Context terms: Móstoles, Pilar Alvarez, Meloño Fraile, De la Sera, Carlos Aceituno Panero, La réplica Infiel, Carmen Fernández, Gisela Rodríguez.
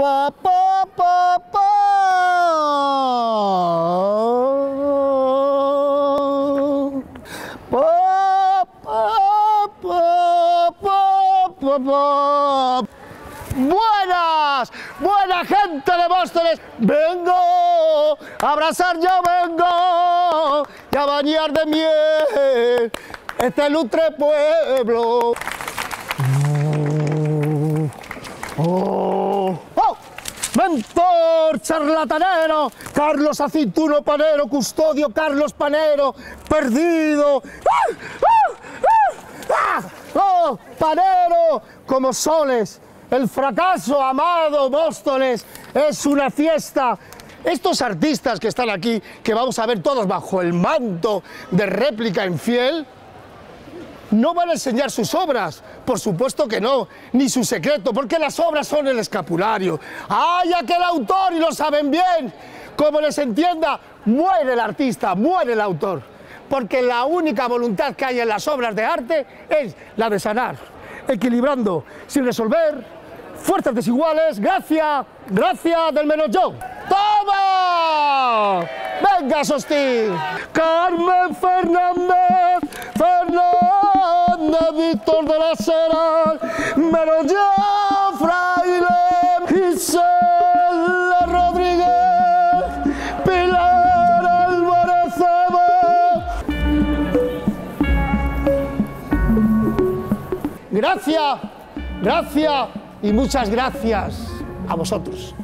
Pa, pa, pa, pa. Pa, pa, pa, pa, pa, pa. ¡Buenas! ¡Buena gente de Móstoles! ¡Vengo! ¡A abrazar yo vengo! ¡Y a bañar de miel este lustre pueblo! Oh, oh. Mentor, charlatanero, Carlos Aceituno Panero, custodio Carlos Panero, perdido. ¡Ah! ¡Ah! ¡Ah! ¡Oh! Panero, como soles, el fracaso, amado Móstoles, es una fiesta. Estos artistas que están aquí, que vamos a ver todos bajo el manto de réplica infiel, no van a enseñar sus obras, por supuesto que no, ni su secreto, porque las obras son el escapulario. ¡Ay, aquel autor! Y lo saben bien. Como les entienda, muere el artista, muere el autor, porque la única voluntad que hay en las obras de arte es la de sanar, equilibrando, sin resolver, fuerzas desiguales, gracia, gracia del menos yo. ¡Toma! ¡Venga, sostén! Carmen Fernández, Víctor de la Sera, Meloño Fraile, Gisela Rodríguez, Pilar Alvarez. Gracias, gracias y muchas gracias a vosotros.